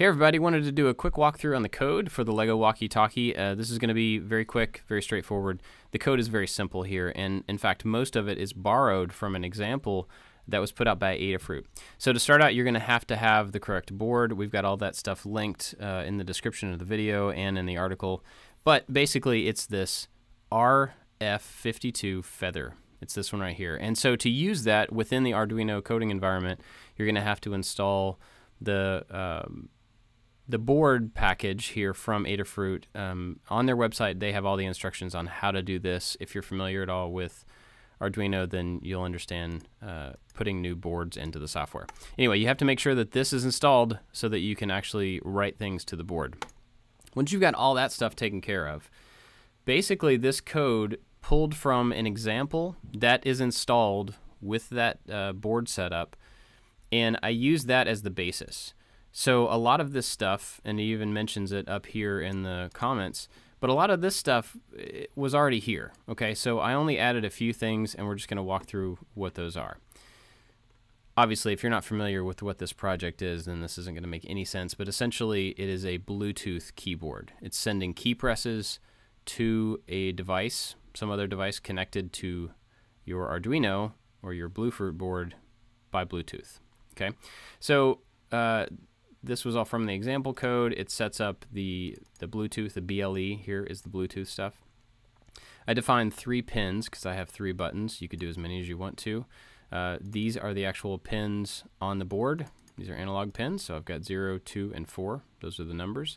Hey everybody, wanted to do a quick walkthrough on the code for the Lego walkie-talkie. This is going to be very quick, very straightforward. The code is very simple here, and in fact most of it is borrowed from an example that was put out by Adafruit. So to start out, you're going to have the correct board. We've got all that stuff linked in the description of the video and in the article. But basically it's this RF52 Feather. It's this one right here. And so to use that within the Arduino coding environment, you're going to have to install the board package here from Adafruit. On their website, they have all the instructions on how to do this. If you're familiar at all with Arduino, then you'll understand putting new boards into the software. Anyway, you have to make sure that this is installed so that you can actually write things to the board. Once you've got all that stuff taken care of, basically this code pulled from an example that is installed with that board setup, and I use that as the basis. So a lot of this stuff, and he even mentions it up here in the comments, but a lot of this stuff was already here. Okay, so I only added a few things, and we're just going to walk through what those are. Obviously, if you're not familiar with what this project is, then this isn't going to make any sense, but essentially it is a Bluetooth keyboard. It's sending key presses to a device, some other device connected to your Arduino or your Bluefruit board by Bluetooth. Okay, so this was all from the example code. It sets up the Bluetooth, the BLE. Here is the Bluetooth stuff. I defined 3 pins because I have 3 buttons. You could do as many as you want to. These are the actual pins on the board. These are analog pins, so I've got 0, 2, and 4. Those are the numbers.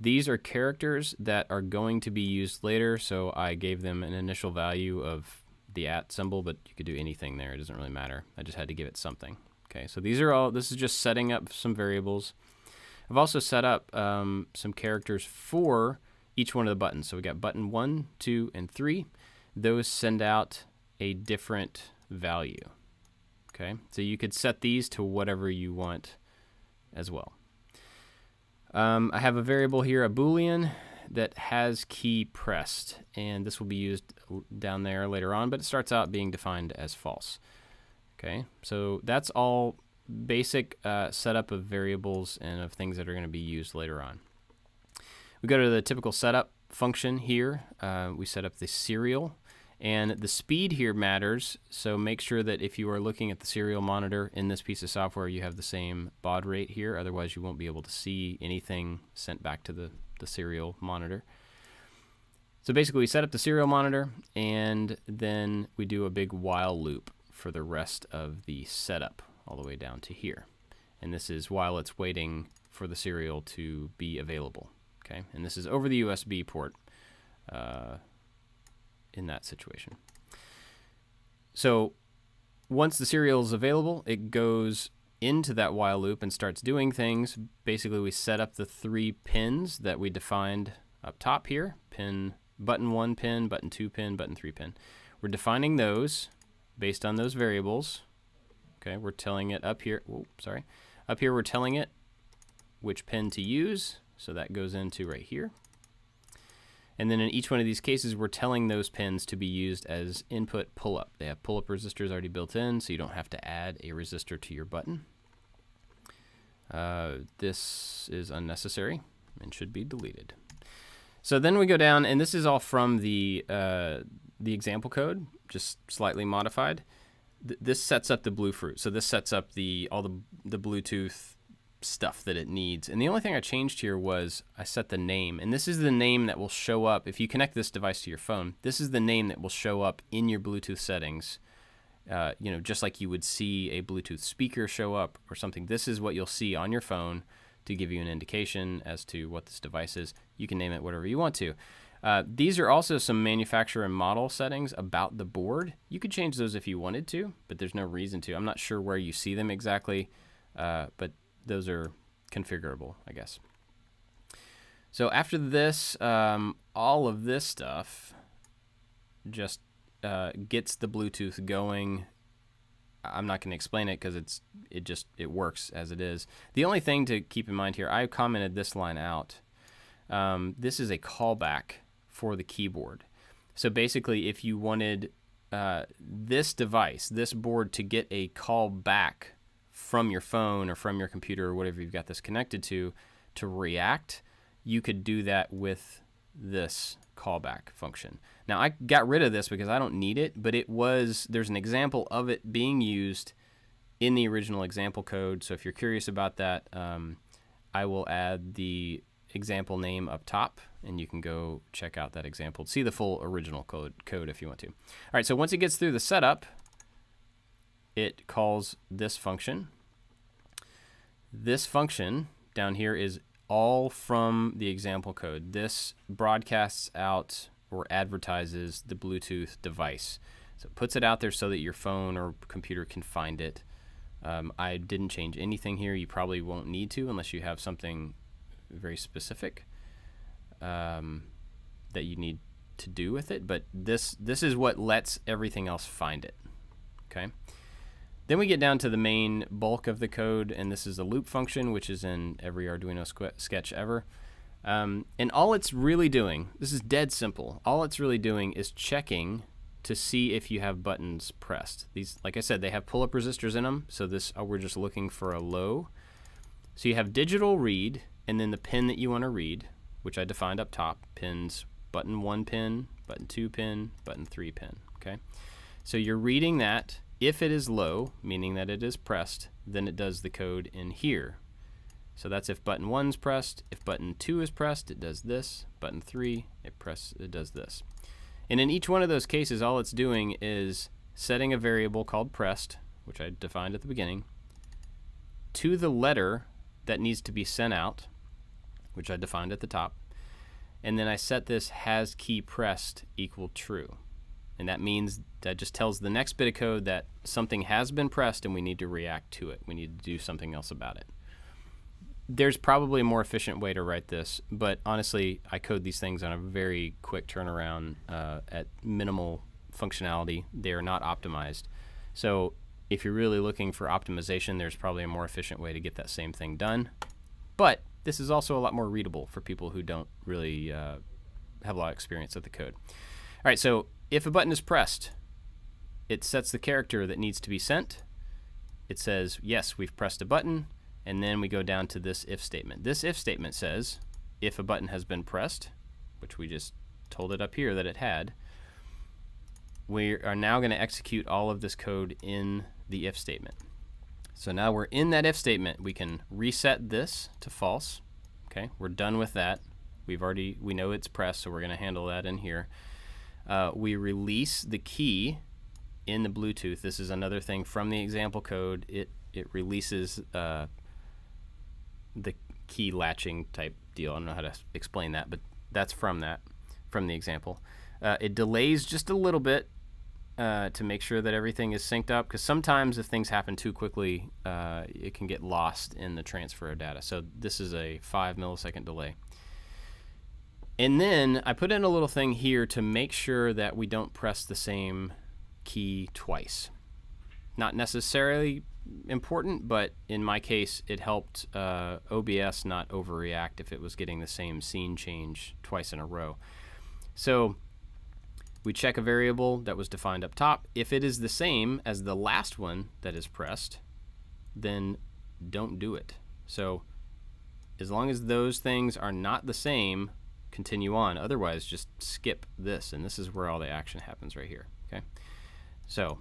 These are characters that are going to be used later, so I gave them an initial value of the @ symbol, but you could do anything there. It doesn't really matter. I just had to give it something. Okay, so these are all, this is just setting up some variables. I've also set up some characters for each one of the buttons. So we got button 1, 2, and 3. Those send out a different value. Okay, so you could set these to whatever you want as well. I have a variable here, a Boolean, that has key pressed, and this will be used down there later on, but it starts out being defined as false. Okay, so that's all basic setup of variables and of things that are going to be used later on. We go to the typical setup function here. We set up the serial, and the speed here matters, so make sure that if you are looking at the serial monitor in this piece of software, you have the same baud rate here, otherwise you won't be able to see anything sent back to the serial monitor. So basically we set up the serial monitor, and then we do a big while loop for the rest of the setup all the way down to here. And this is while it's waiting for the serial to be available. Okay, and this is over the USB port in that situation. So once the serial is available, it goes into that while loop and starts doing things. Basically we set up the 3 pins that we defined up top here, pin button 1 pin, button 2 pin, button 3 pin. We're defining those based on those variables. Okay, we're telling it up here, up here we're telling it which pin to use, so that goes into right here. And then in each one of these cases, we're telling those pins to be used as input pull-up. They have pull-up resistors already built in, so you don't have to add a resistor to your button. This is unnecessary and should be deleted. So then we go down, and this is all from the example code, just slightly modified. This sets up the Bluefruit. So this sets up all the Bluetooth stuff that it needs. And the only thing I changed here was I set the name. And this is the name that will show up if you connect this device to your phone. This is the name that will show up in your Bluetooth settings. You know, just like you would see a Bluetooth speaker show up or something. This is what you'll see on your phone to give you an indication as to what this device is. You can name it whatever you want to. These are also some manufacturer and model settings about the board. You could change those if you wanted to, but there's no reason to. I'm not sure where you see them exactly, but those are configurable, I guess. So after this, all of this stuff just gets the Bluetooth going. I'm not going to explain it because it works as it is. The only thing to keep in mind here, I commented this line out. This is a callback for the keyboard. So basically, if you wanted this device, this board, to get a callback from your phone or from your computer or whatever you've got this connected to, to react, you could do that with this callback function. Now I got rid of this because I don't need it, but it was, there's an example of it being used in the original example code. So if you're curious about that, I will add the example name up top and you can go check out that example. See the full original code if you want to. All right, so once it gets through the setup, it calls this function. This function down here is all from the example code. This broadcasts out or advertises the Bluetooth device. So it puts it out there so that your phone or computer can find it. I didn't change anything here. You probably won't need to unless you have something very specific that you need to do with it, but this is what lets everything else find it. Okay, then we get down to the main bulk of the code, and this is the loop function, which is in every Arduino sketch ever, and all it's really doing, this is dead simple, all it's really doing is checking to see if you have buttons pressed. These, like I said, they have pull-up resistors in them, so this we're just looking for a low. So you have digital read, and then the pin that you want to read, which I defined up top, pins, button 1 pin, button 2 pin, button 3 pin, okay? So you're reading that. If it is low, meaning that it is pressed, then it does the code in here. So that's if button 1 is pressed. If button 2 is pressed, it does this. Button 3, it does this. And in each one of those cases, all it's doing is setting a variable called pressed, which I defined at the beginning, to the letter that needs to be sent out, which I defined at the top, and then I set this has key pressed equal true, and that means that just tells the next bit of code that something has been pressed and we need to react to it. We need to do something else about it. There's probably a more efficient way to write this, but honestly, I code these things on a very quick turnaround at minimal functionality. They are not optimized, so if you're really looking for optimization, there's probably a more efficient way to get that same thing done, but this is also a lot more readable for people who don't really have a lot of experience with the code. All right, so if a button is pressed, it sets the character that needs to be sent. It says, yes, we've pressed a button, and then we go down to this if statement. This if statement says, if a button has been pressed, which we just told it up here that it had, we are now going to execute all of this code in the if statement. So now we're in that if statement. We can reset this to false. Okay, we're done with that. We know it's pressed, so we're going to handle that in here. We release the key in the Bluetooth. This is another thing from the example code. It releases the key latching type deal. I don't know how to explain that, but that's from the example. It delays just a little bit to make sure that everything is synced up, because sometimes if things happen too quickly, it can get lost in the transfer of data. So this is a 5 millisecond delay. And then I put in a little thing here to make sure that we don't press the same key twice. Not necessarily important, but in my case, it helped OBS not overreact if it was getting the same scene change twice in a row. So we check a variable that was defined up top. If it is the same as the last one that is pressed, then don't do it. So as long as those things are not the same, continue on. Otherwise, just skip this, and this is where all the action happens right here. Okay. So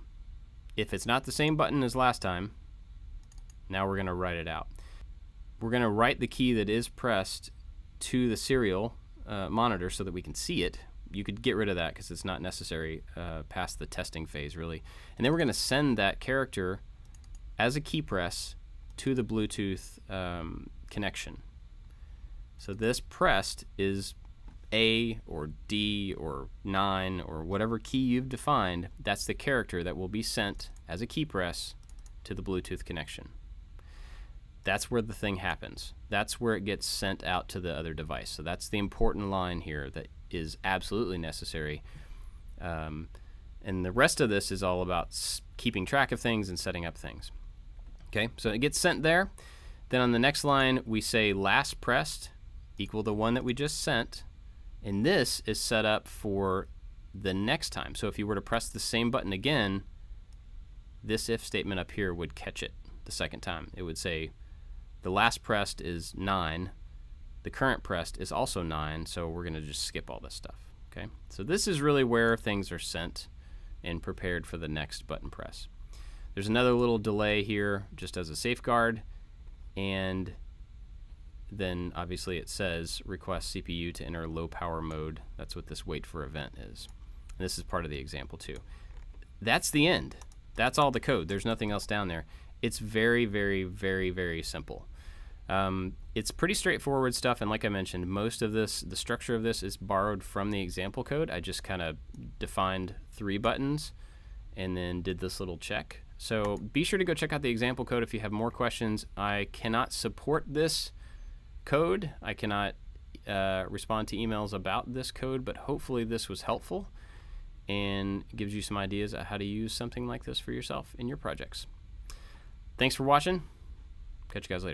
if it's not the same button as last time, now we're going to write it out. We're going to write the key that is pressed to the serial monitor so that we can see it. You could get rid of that because it's not necessary past the testing phase, really. And then we're going to send that character as a key press to the Bluetooth connection. So this pressed is A or D or 9 or whatever key you've defined. That's the character that will be sent as a key press to the Bluetooth connection. That's where the thing happens. That's where it gets sent out to the other device. So that's the important line here that is absolutely necessary. And the rest of this is all about keeping track of things and setting up things. Okay, so it gets sent there. Then on the next line, we say last pressed equal the one that we just sent. And this is set up for the next time. So if you were to press the same button again, this if statement up here would catch it the second time. It would say the last pressed is 9, The current pressed is also 9, so we're going to just skip all this stuff. Okay, so this is really where things are sent and prepared for the next button press. There's another little delay here just as a safeguard, and then obviously it says request CPU to enter low power mode. That's what this wait for event is. And this is part of the example too. That's the end. That's all the code. There's nothing else down there. It's very, very, very, very simple. It's pretty straightforward stuff, and like I mentioned, most of this, the structure of this is borrowed from the example code. I just kind of defined 3 buttons and then did this little check. So be sure to go check out the example code if you have more questions. I cannot support this code. I cannot respond to emails about this code, but hopefully this was helpful and gives you some ideas on how to use something like this for yourself in your projects. Thanks for watching. Catch you guys later.